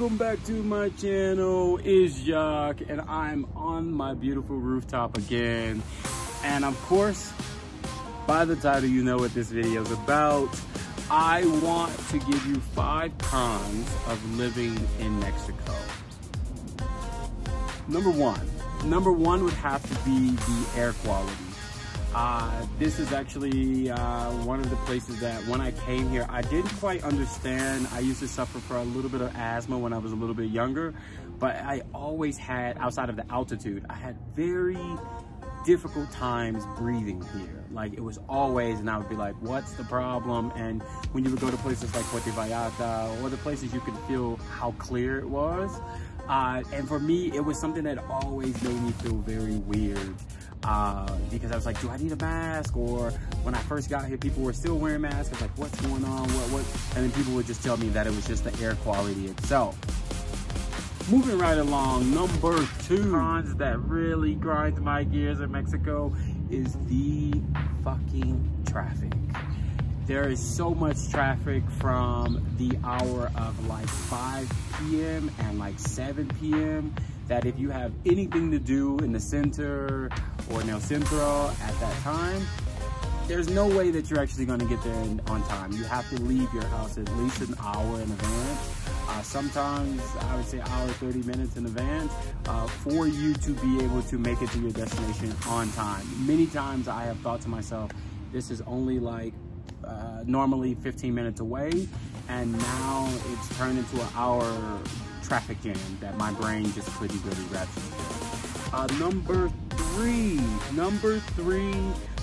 Welcome back to my channel. It's Jacques and I'm on my beautiful rooftop again. And of course, by the title you know what this video is about. I want to give you 5 cons of living in Mexico. Number one would have to be the air quality. This is actually one of the places that when I came here, I didn't quite understand. I used to suffer from a little bit of asthma when I was a little bit younger, but I always had, outside of the altitude, I had very difficult times breathing here. Like it was always, and I would be like, what's the problem? And when you would go to places like Puerto Vallarta or the places you could feel how clear it was. And for me, it was something that always made me feel very weird. Because I was like, do I need a mask? Or when I first got here, people were still wearing masks. I was like, what's going on? What? And then people would just tell me that it was just the air quality itself. Moving right along, number 2. Cons that really grinds my gears in Mexico is the fucking traffic. There is so much traffic from the hour of like 5 p.m. and like 7 p.m. that if you have anything to do in the center or El Centro at that time, there's no way that you're actually gonna get there on time. You have to leave your house at least an hour in advance. Sometimes I would say hour 30 minutes in advance for you to be able to make it to your destination on time. Many times I have thought to myself, this is only like normally 15 minutes away, and now it's turned into an hour traffic jam that my brain just couldn't really wrap itself around. Number three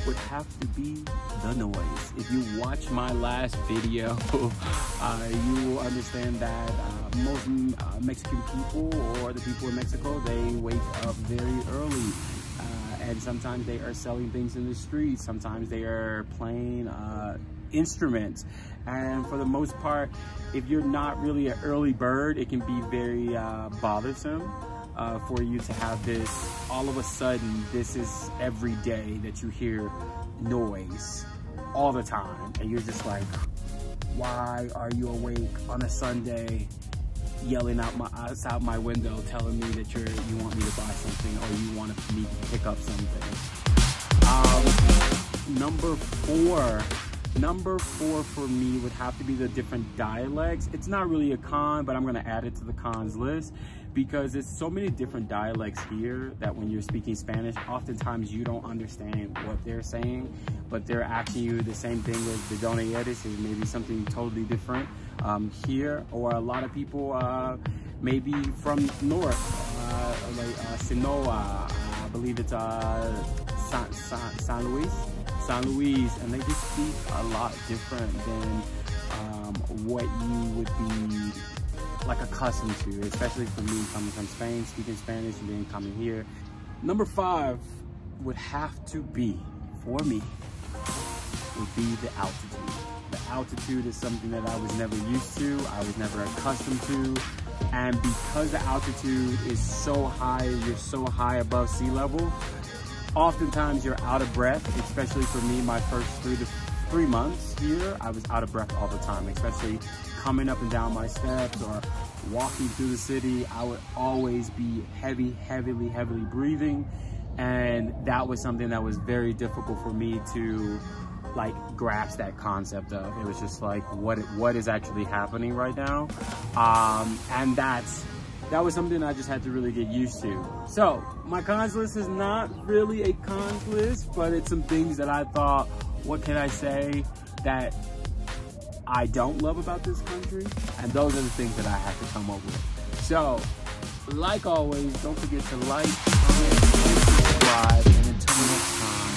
would have to be the noise. If you watch my last video, you will understand that most Mexican people or the people in Mexico, they wake up very early. And sometimes they are selling things in the streets. Sometimes they are playing instruments. And for the most part, if you're not really an early bird, it can be very bothersome for you to have this. All of a sudden, this is every day that you hear noise all the time. And you're just like, why are you awake on a Sunday yelling outside my window, telling me that you want me to buy something or you want me to pick up something? Number four for me would have to be the different dialects. It's not really a con, but I'm gonna add it to the cons list because there's so many different dialects here that when you're speaking Spanish, oftentimes you don't understand what they're saying, but they're asking you the same thing as the donayeres is maybe something totally different here, or a lot of people maybe from north, like Sinaloa, I believe it's San Luis, and they just speak a lot different than what you would be like accustomed to, especially for me coming from Spain, speaking Spanish, and then coming here. Number 5 would have to be, for me, would be the altitude. The altitude is something that I was never used to, I was never accustomed to, and because the altitude is so high, you're so high above sea level, oftentimes you're out of breath, especially for me, my first three months here, I was out of breath all the time, especially coming up and down my steps or walking through the city. I would always be heavily breathing. And that was something that was very difficult for me to like grasp that concept of. It was just like, what is actually happening right now? And that was something I just had to really get used to. So my cons list is not really a cons list, but it's some things that I thought, what can I say that I don't love about this country? And those are the things that I have to come up with. So like always, don't forget to like, comment, and subscribe, and until next time.